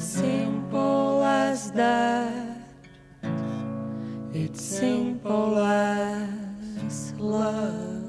simple as that. It's simple as love.